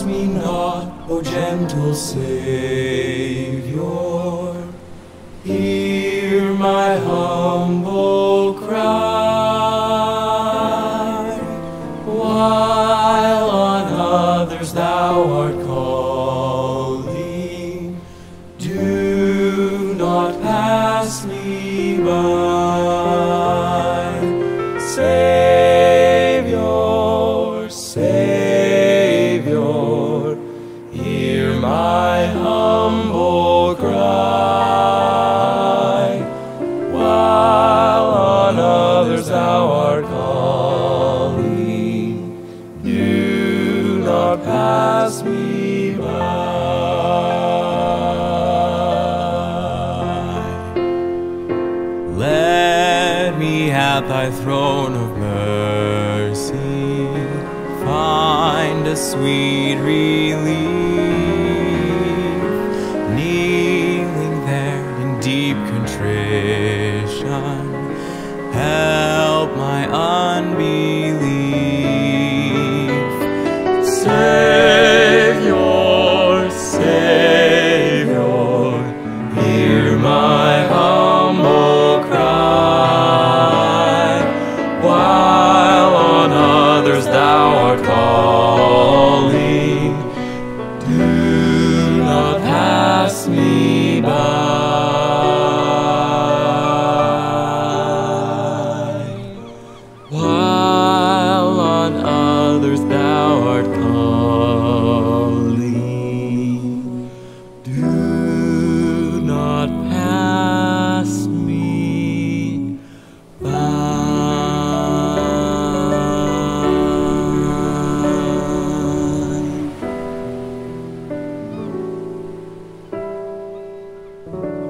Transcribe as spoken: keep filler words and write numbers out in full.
Cast me not, O gentle Saviour. Hear my humble cry, while on others thou art calling. Do not pass me by, Saviour, Saviour. Hear my humble cry. Thou art calling, do not pass me by. Let me at thy throne of mercy find a sweet relief, kneeling there in deep contrition. Help my unbelief. Saviour, Saviour, hear my humble cry, while on others thou art calling. Do not pass me by. Others thou art calling, do not pass me by.